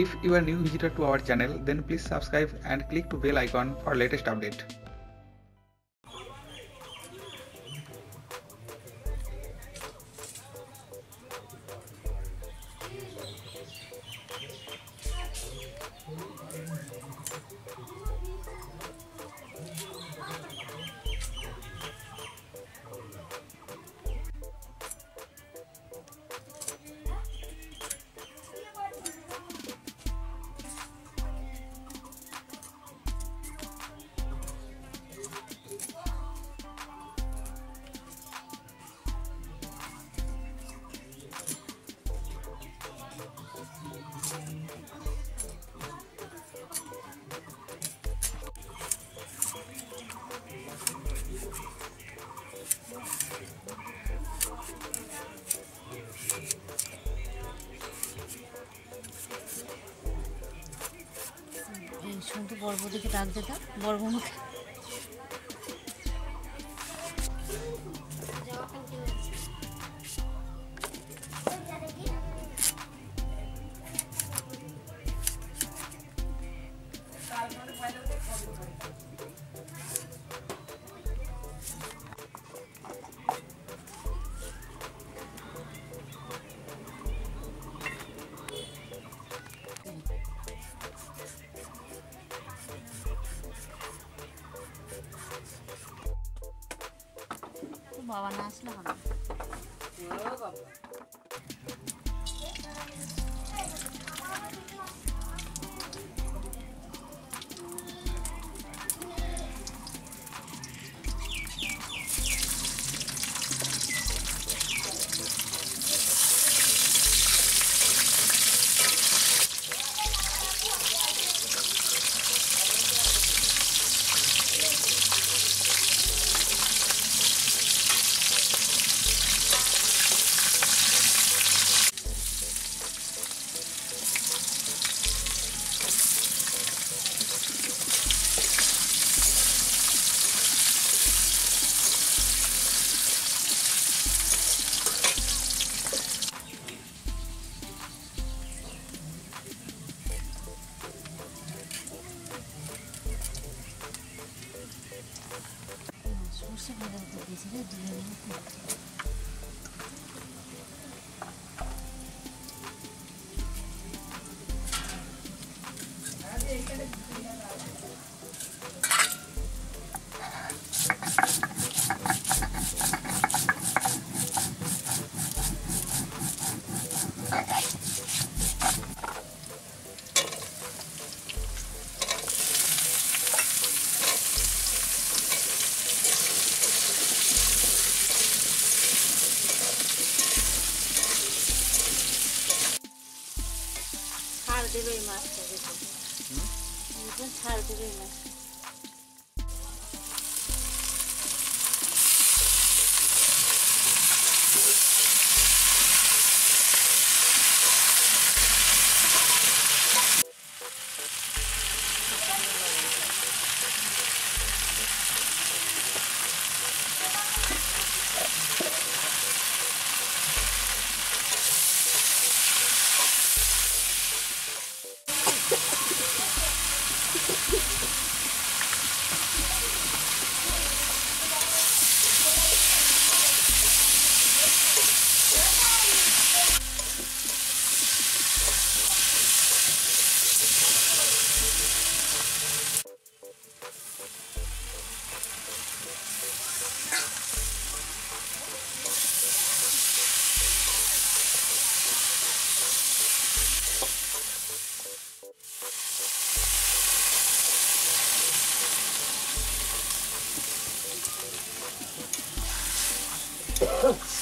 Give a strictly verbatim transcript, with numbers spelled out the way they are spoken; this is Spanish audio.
If you are new visitor to our channel, then please subscribe and click to bell icon for latest update. শুনতে বড় দিকে ডাক যেটা বড় মুখে Bawa nasi lah. Debe más que eso. ¿Mm? Y pensar debe más. Oh!